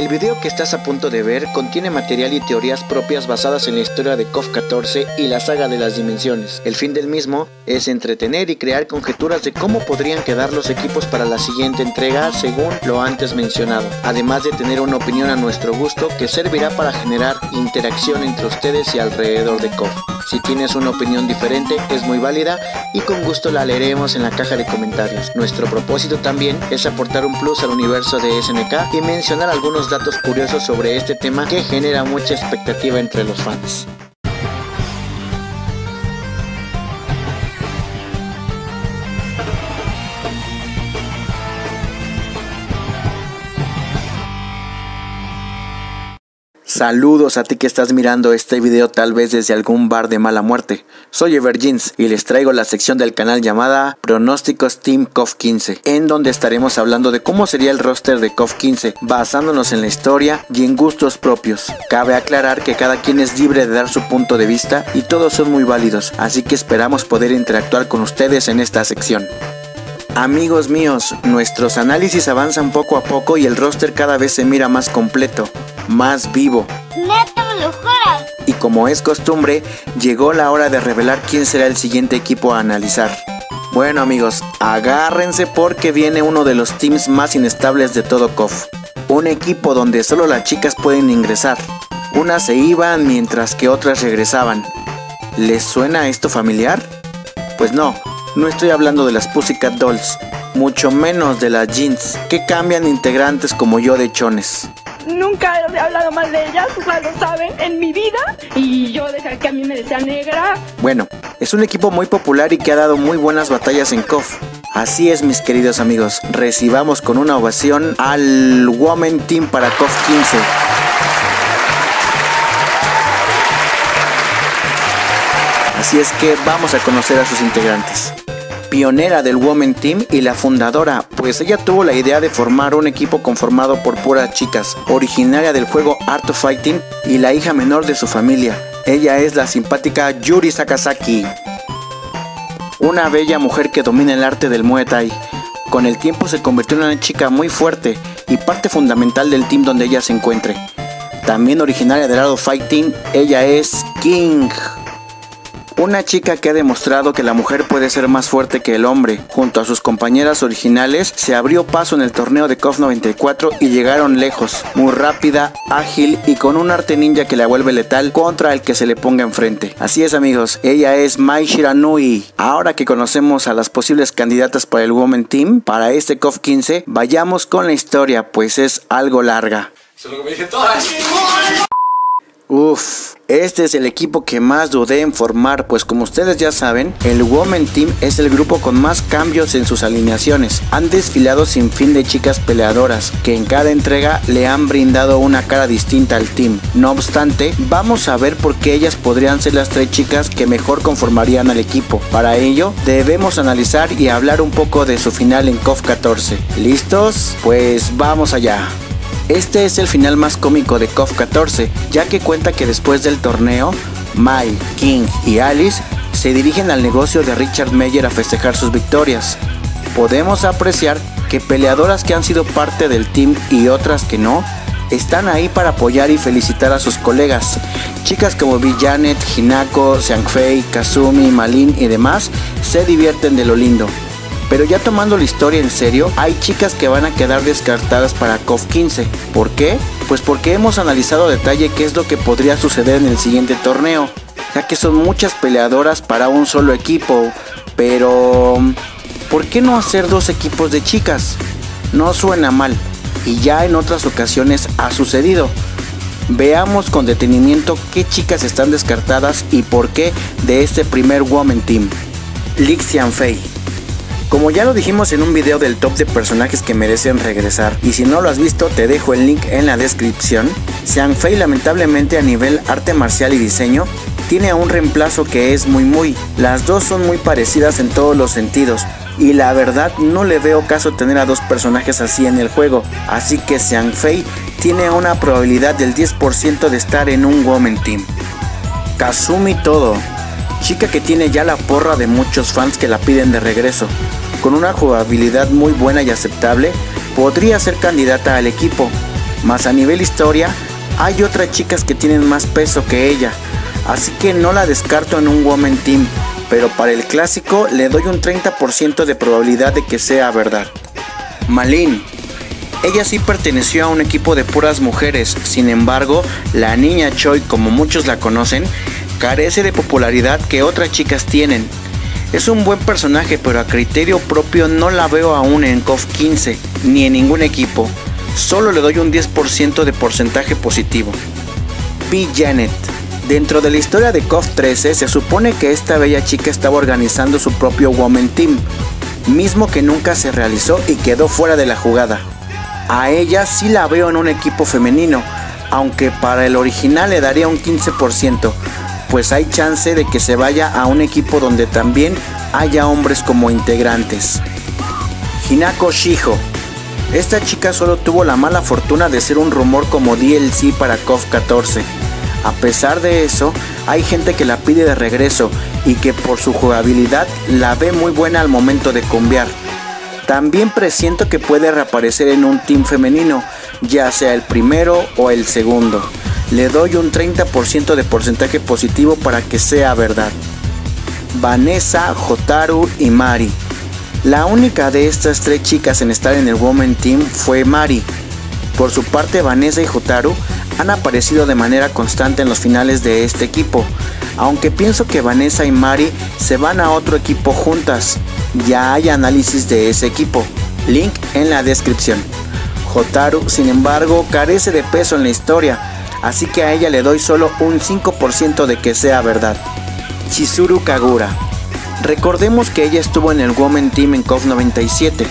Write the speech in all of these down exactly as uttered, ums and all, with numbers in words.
El video que estás a punto de ver contiene material y teorías propias basadas en la historia de KOF catorce y la saga de las dimensiones. El fin del mismo es entretener y crear conjeturas de cómo podrían quedar los equipos para la siguiente entrega según lo antes mencionado, además de tener una opinión a nuestro gusto que servirá para generar interacción entre ustedes y alrededor de KOF. Si tienes una opinión diferente es muy válida y con gusto la leeremos en la caja de comentarios. Nuestro propósito también es aportar un plus al universo de S N K y mencionar algunos datos curiosos sobre este tema que genera mucha expectativa entre los fans. Saludos a ti que estás mirando este video tal vez desde algún bar de mala muerte. Soy Evergins y les traigo la sección del canal llamada Pronósticos Team KOF quince, en donde estaremos hablando de cómo sería el roster de KOF quince, basándonos en la historia y en gustos propios. Cabe aclarar que cada quien es libre de dar su punto de vista y todos son muy válidos, así que esperamos poder interactuar con ustedes en esta sección. Amigos míos, nuestros análisis avanzan poco a poco y el roster cada vez se mira más completo, más vivo. ¡Neta, me lo juras! Y como es costumbre, llegó la hora de revelar quién será el siguiente equipo a analizar. Bueno amigos, agárrense porque viene uno de los teams más inestables de todo KOF. Un equipo donde solo las chicas pueden ingresar. Unas se iban mientras que otras regresaban. ¿Les suena esto familiar? Pues no. No estoy hablando de las Pussycat Dolls, mucho menos de las Jeans, que cambian integrantes como yo de chones. Nunca he hablado mal de ellas, ya lo saben, en mi vida, y yo dejé que a mí me decía negra. Bueno, es un equipo muy popular y que ha dado muy buenas batallas en KOF. Así es, mis queridos amigos, recibamos con una ovación al Women Team para KOF quince. Así es que vamos a conocer a sus integrantes. Pionera del Women Team y la fundadora, pues ella tuvo la idea de formar un equipo conformado por puras chicas, originaria del juego Art of Fighting y la hija menor de su familia. Ella es la simpática Yuri Sakazaki, una bella mujer que domina el arte del Muay Thai. Con el tiempo se convirtió en una chica muy fuerte y parte fundamental del team donde ella se encuentre. También originaria del Art of Fighting, ella es King, una chica que ha demostrado que la mujer puede ser más fuerte que el hombre. Junto a sus compañeras originales se abrió paso en el torneo de KOF noventa y cuatro y llegaron lejos, muy rápida, ágil y con un arte ninja que la vuelve letal contra el que se le ponga enfrente. Así es amigos, ella es Mai Shiranui. Ahora que conocemos a las posibles candidatas para el Women Team, para este KOF quince, vayamos con la historia, pues es algo larga. Eso es lo que me dije todas. Uff, este es el equipo que más dudé en formar, pues como ustedes ya saben, el Women Team es el grupo con más cambios en sus alineaciones. Han desfilado sin fin de chicas peleadoras, que en cada entrega le han brindado una cara distinta al team. No obstante, vamos a ver por qué ellas podrían ser las tres chicas que mejor conformarían al equipo. Para ello, debemos analizar y hablar un poco de su final en KOF catorce. ¿Listos? Pues vamos allá. Este es el final más cómico de KOF catorce, ya que cuenta que después del torneo, Mai, King y Alice se dirigen al negocio de Richard Meyer a festejar sus victorias. Podemos apreciar que peleadoras que han sido parte del team y otras que no, están ahí para apoyar y felicitar a sus colegas. Chicas como B. Jenet, Hinako, Xiangfei, Kazumi, Malin y demás se divierten de lo lindo. Pero ya tomando la historia en serio, hay chicas que van a quedar descartadas para KOF quince. ¿Por qué? Pues porque hemos analizado a detalle qué es lo que podría suceder en el siguiente torneo, ya que son muchas peleadoras para un solo equipo. Pero ¿por qué no hacer dos equipos de chicas? No suena mal, y ya en otras ocasiones ha sucedido. Veamos con detenimiento qué chicas están descartadas y por qué de este primer Women Team. Li Xiangfei. Como ya lo dijimos en un video del top de personajes que merecen regresar, y si no lo has visto te dejo el link en la descripción, Xiangfei lamentablemente a nivel arte marcial y diseño tiene a un reemplazo que es muy muy. Las dos son muy parecidas en todos los sentidos y la verdad no le veo caso tener a dos personajes así en el juego, así que Xiangfei tiene una probabilidad del diez por ciento de estar en un Women Team. Kazumi Todo. Chica que tiene ya la porra de muchos fans que la piden de regreso. Con una jugabilidad muy buena y aceptable, podría ser candidata al equipo. Más a nivel historia, hay otras chicas que tienen más peso que ella, así que no la descarto en un Women Team, pero para el clásico le doy un treinta por ciento de probabilidad de que sea verdad. Malin. Ella sí perteneció a un equipo de puras mujeres, sin embargo, la niña Choi, como muchos la conocen, carece de popularidad que otras chicas tienen. Es un buen personaje, pero a criterio propio no la veo aún en KOF quince, ni en ningún equipo. Solo le doy un diez por ciento de porcentaje positivo. B. Jenet. Dentro de la historia de KOF trece se supone que esta bella chica estaba organizando su propio Women Team, mismo que nunca se realizó y quedó fuera de la jugada. A ella sí la veo en un equipo femenino, aunque para el original le daría un quince por ciento, pues hay chance de que se vaya a un equipo donde también haya hombres como integrantes. Hinako Shijo. Esta chica solo tuvo la mala fortuna de ser un rumor como D L C para KOF catorce. A pesar de eso, hay gente que la pide de regreso y que por su jugabilidad la ve muy buena al momento de cambiar. También presiento que puede reaparecer en un team femenino, ya sea el primero o el segundo. Le doy un treinta por ciento de porcentaje positivo para que sea verdad. Vanessa, Jotaro y Mari. La única de estas tres chicas en estar en el Women Team fue Mari. Por su parte, Vanessa y Jotaro han aparecido de manera constante en los finales de este equipo, aunque pienso que Vanessa y Mari se van a otro equipo juntas. Ya hay análisis de ese equipo, link en la descripción. Jotaro, sin embargo, carece de peso en la historia, así que a ella le doy solo un cinco por ciento de que sea verdad. Chizuru Kagura. Recordemos que ella estuvo en el Women Team en KOF noventa y siete.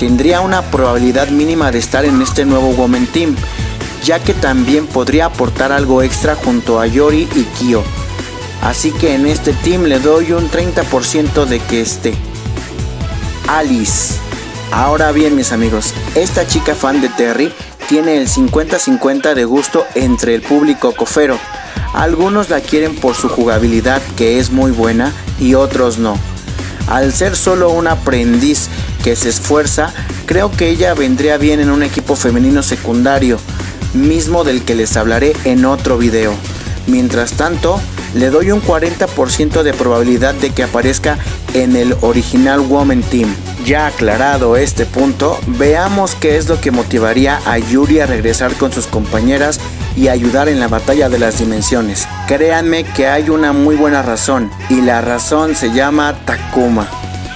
Tendría una probabilidad mínima de estar en este nuevo Women Team, ya que también podría aportar algo extra junto a Yuri y Kyo. Así que en este team le doy un treinta por ciento de que esté. Alice. Ahora bien, mis amigos, esta chica fan de Terry tiene el cincuenta cincuenta de gusto entre el público cofero. Algunos la quieren por su jugabilidad, que es muy buena, y otros no. Al ser solo un aprendiz que se esfuerza, creo que ella vendría bien en un equipo femenino secundario, mismo del que les hablaré en otro video. Mientras tanto, le doy un cuarenta por ciento de probabilidad de que aparezca en el original Women Team. Ya aclarado este punto, veamos qué es lo que motivaría a Yuri a regresar con sus compañeras y ayudar en la batalla de las dimensiones. Créanme que hay una muy buena razón, y la razón se llama Takuma.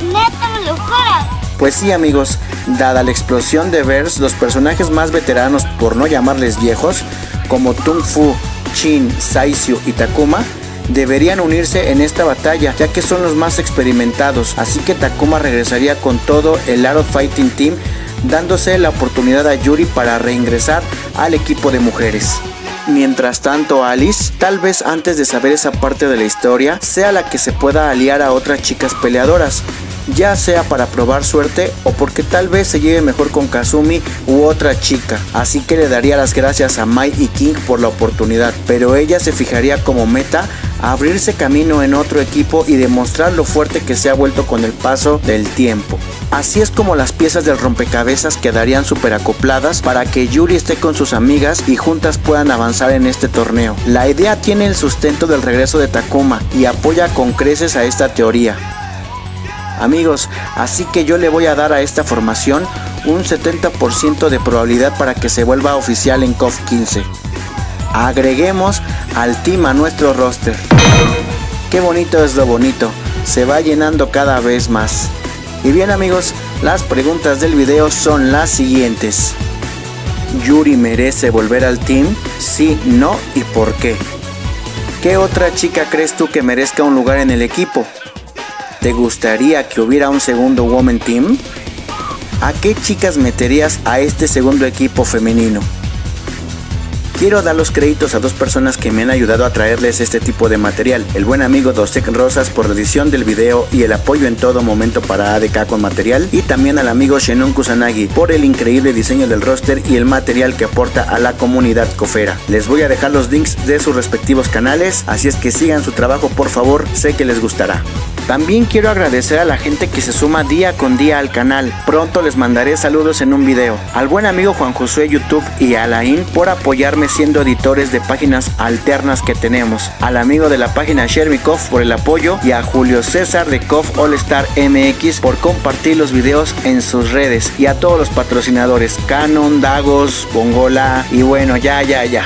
¡Neta, me lo juras! Pues sí, amigos, dada la explosión de Verse, los personajes más veteranos, por no llamarles viejos, como Tung Fu, Chin, Saishu y Takuma, deberían unirse en esta batalla, ya que son los más experimentados. Así que Takuma regresaría con todo el Art of Fighting Team, dándose la oportunidad a Yuri para reingresar al equipo de mujeres. Mientras tanto, Alice, tal vez antes de saber esa parte de la historia, sea la que se pueda aliar a otras chicas peleadoras, ya sea para probar suerte o porque tal vez se lleve mejor con Kazumi u otra chica. Así que le daría las gracias a Mai y King por la oportunidad, pero ella se fijaría como meta abrirse camino en otro equipo y demostrar lo fuerte que se ha vuelto con el paso del tiempo. Así es como las piezas del rompecabezas quedarían súper acopladas para que Yuri esté con sus amigas y juntas puedan avanzar en este torneo. La idea tiene el sustento del regreso de Takuma y apoya con creces a esta teoría. Amigos, así que yo le voy a dar a esta formación un setenta por ciento de probabilidad para que se vuelva oficial en KOF quince. Agreguemos al team a nuestro roster. Qué bonito es lo bonito, se va llenando cada vez más. Y bien, amigos, las preguntas del video son las siguientes. ¿Yuri merece volver al team? Sí, no y por qué. ¿Qué otra chica crees tú que merezca un lugar en el equipo? ¿Te gustaría que hubiera un segundo Women Team? ¿A qué chicas meterías a este segundo equipo femenino? Quiero dar los créditos a dos personas que me han ayudado a traerles este tipo de material. El buen amigo Dosek Rosas por la edición del video y el apoyo en todo momento para A D K con material. Y también al amigo Shenon Kusanagi por el increíble diseño del roster y el material que aporta a la comunidad cofera. Les voy a dejar los links de sus respectivos canales, así es que sigan su trabajo por favor, sé que les gustará. También quiero agradecer a la gente que se suma día con día al canal, pronto les mandaré saludos en un video. Al buen amigo Juan Josué YouTube y a Alain por apoyarme siendo editores de páginas alternas que tenemos, al amigo de la página Shermikov por el apoyo y a Julio César de K O F All Star M X por compartir los videos en sus redes y a todos los patrocinadores, Canon, Dagos, Bongola y bueno ya ya ya.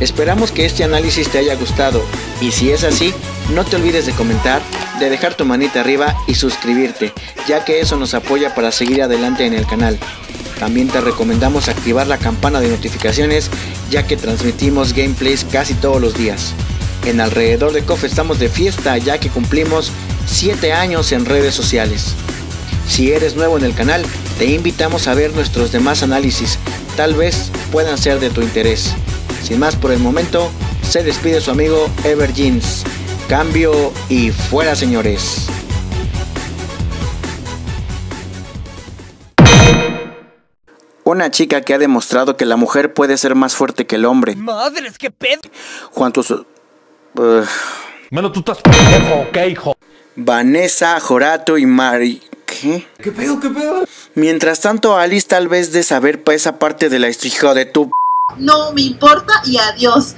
Esperamos que este análisis te haya gustado y si es así, no te olvides de comentar, de dejar tu manita arriba y suscribirte, ya que eso nos apoya para seguir adelante en el canal. También te recomendamos activar la campana de notificaciones, ya que transmitimos gameplays casi todos los días. En Alrededor de K O F estamos de fiesta, ya que cumplimos siete años en redes sociales. Si eres nuevo en el canal, te invitamos a ver nuestros demás análisis, tal vez puedan ser de tu interés. Sin más por el momento, se despide su amigo Everjeans. Cambio y fuera, señores. Una chica que ha demostrado que la mujer puede ser más fuerte que el hombre. ¡Madres, qué pedo! ¿Cuántos? Uh... Bueno, tú estás pendejo, ¿qué, hijo? Vanessa, Jorato y Mari. ¿Qué? ¿Qué pedo, qué pedo? Mientras tanto, Alice tal vez de saber esa parte de la historia de tu... No me importa y adiós.